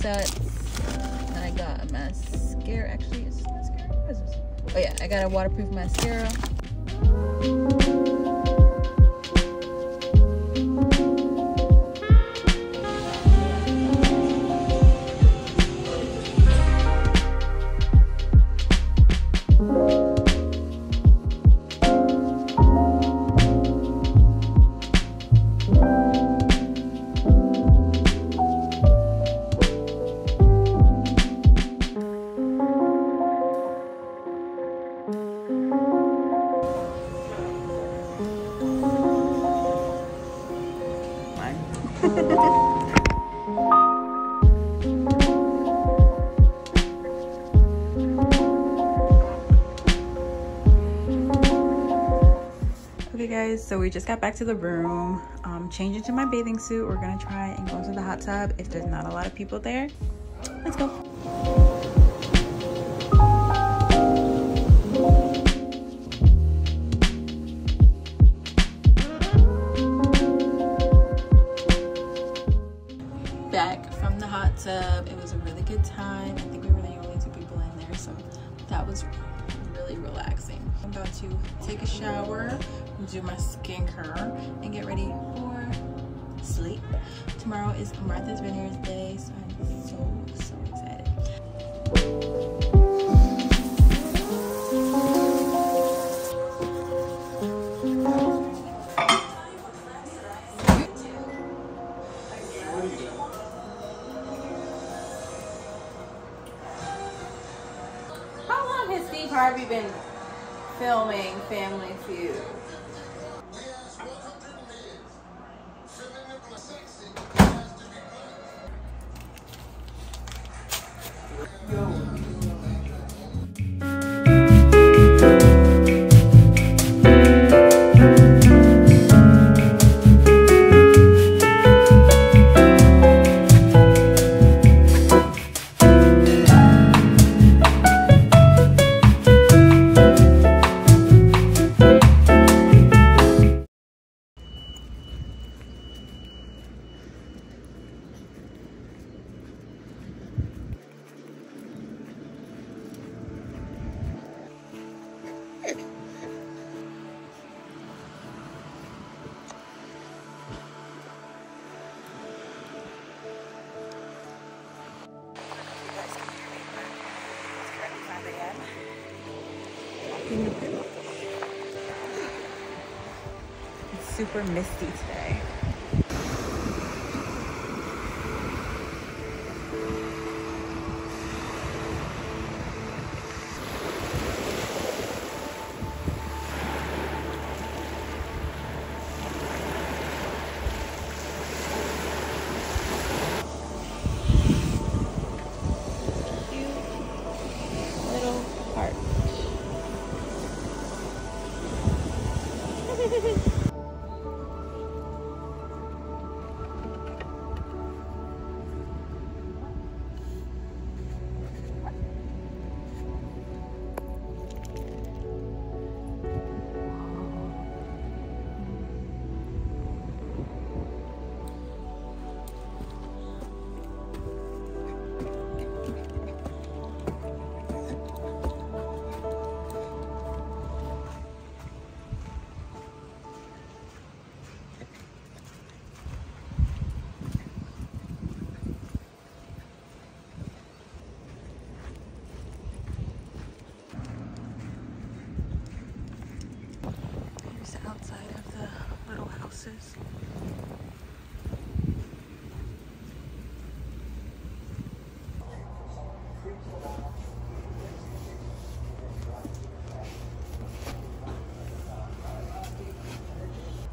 sets. And I got a mascara. Actually, is this mascara? What is this? Oh yeah, I got a waterproof mascara. So we just got back to the room, changed into my bathing suit. We're gonna try and go into the hot tub if there's not a lot of people there. Let's go. Back from the hot tub. It was a really good time. I think we were the only two people in there, so that was really relaxing. I'm about to take a shower, do my skincare, and get ready for sleep. Tomorrow is Martha's Vineyard day, so I'm so excited. How long has Steve Harvey been filming Family Feud? It's super misty today.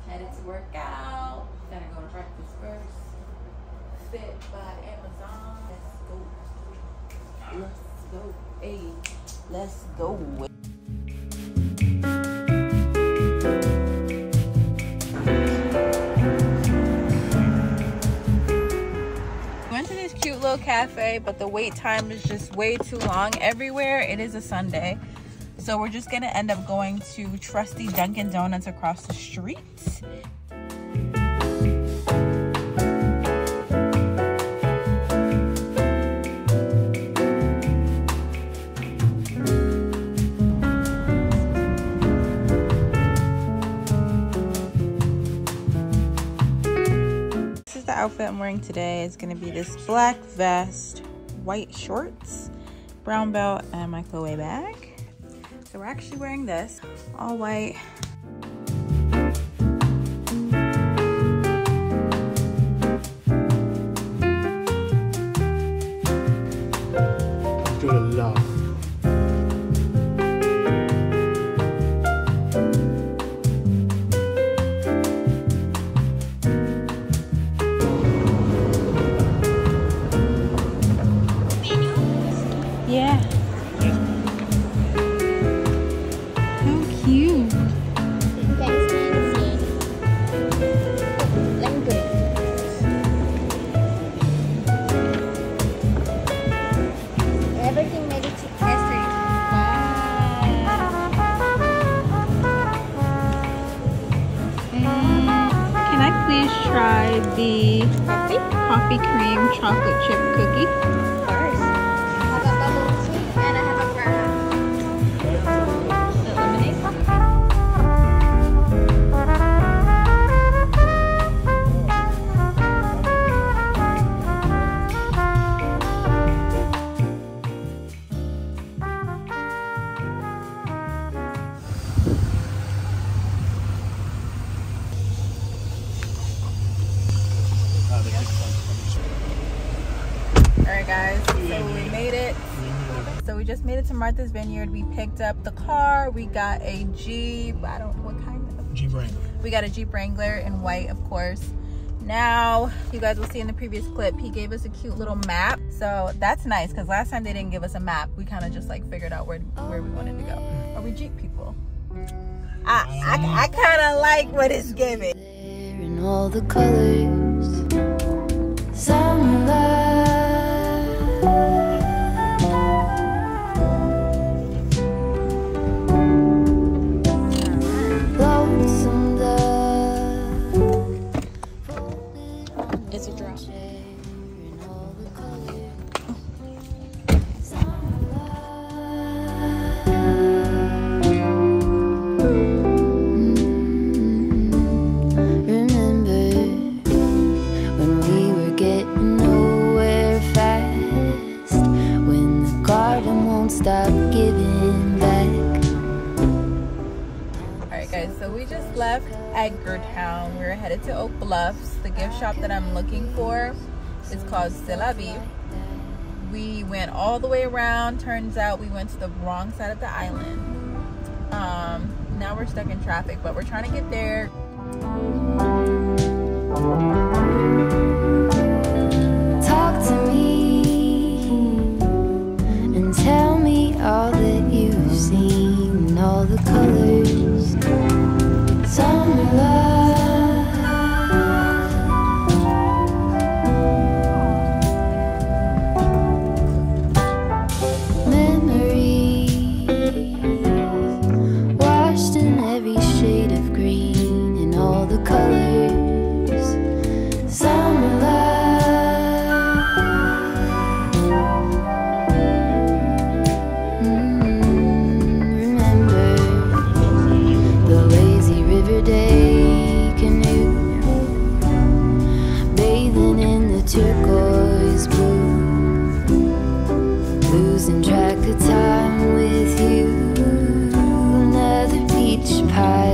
Headed to work out. Gotta go to breakfast first. Fit by Amazon. Let's go. Let's go. Hey, let's go. Cafe, but the wait time is just way too long everywhere. It is a Sunday, so we're just gonna end up going to trusty Dunkin' Donuts across the street. that I'm wearing today is going to be this black vest, white shorts, brown belt, and my Chloe bag. So we're actually wearing this, all white. Try the coffee cream chocolate chip cookie first. I have a bubble tea and I have a granola. The lemonade made it to Martha's Vineyard. We picked up the car. We got a Jeep. I don't know what kind of Jeep Wrangler. We got a Jeep Wrangler in white, of course. Now, you guys will see in the previous clip, he gave us a cute little map. So that's nice because last time they didn't give us a map. We kind of just like figured out where we wanted to go. Are we Jeep people? I kind of like what it's giving. In all the colors, sunlight. Stop giving back. All right guys, so we just left Edgartown. We're headed to Oak Bluffs. The gift shop that I'm looking for is called C'est la Vie. We went all the way around. Turns out we went to the wrong side of the island. Now we're stuck in traffic, but we're trying to get there. Talk to me. Tell me all that you've seen, all the colors, summer love, memories, washed in every shade of green, in all the colors, summer love.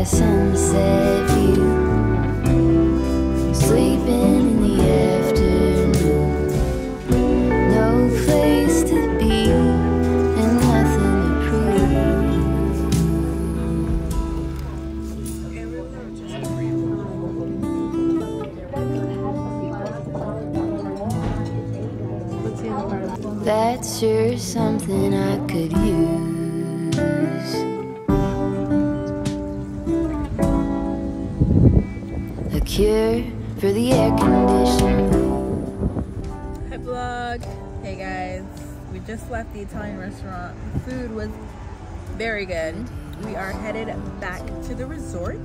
Sunset view, sleeping in the afternoon, no place to be and nothing to prove. That's sure something I could use. Cure for the air conditioning. Hi vlog. Hey guys, we just left the Italian restaurant. The food was very good. We are headed back to the resort,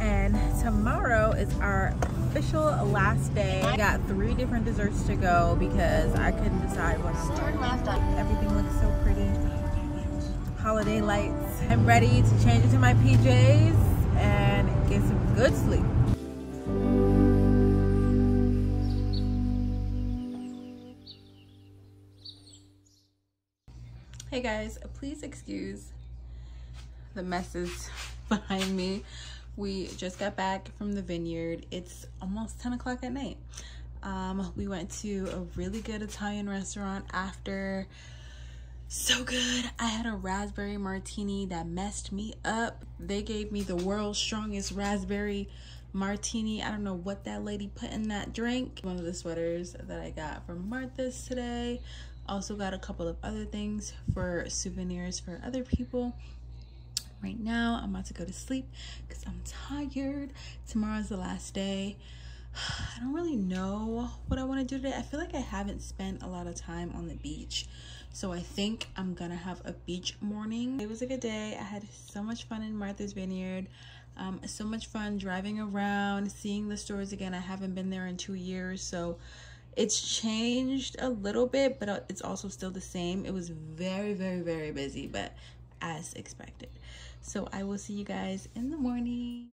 and tomorrow is our official last day. I got 3 different desserts to go because I couldn't decide what I'm. Everything looks so pretty. Holiday lights. I'm ready to change into my PJs and get some good sleep. Hey guys, please excuse the messes behind me. We just got back from the vineyard. It's almost 10 o'clock at night. We went to a really good Italian restaurant after. So good. I had a raspberry martini that messed me up. They gave me the world's strongest raspberry martini. I don't know what that lady put in that drink. One of the sweaters that I got from Martha's today. Also got a couple of other things for souvenirs for other people. Right now, I'm about to go to sleep because I'm tired. Tomorrow's the last day. I don't really know what I want to do today. I feel like I haven't spent a lot of time on the beach. So I think I'm gonna have a beach morning. It was a good day. I had so much fun in Martha's Vineyard. So much fun driving around, seeing the stores again. I haven't been there in 2 years, so it's changed a little bit, but it's also still the same. It was very, very, very busy, but as expected. So I will see you guys in the morning.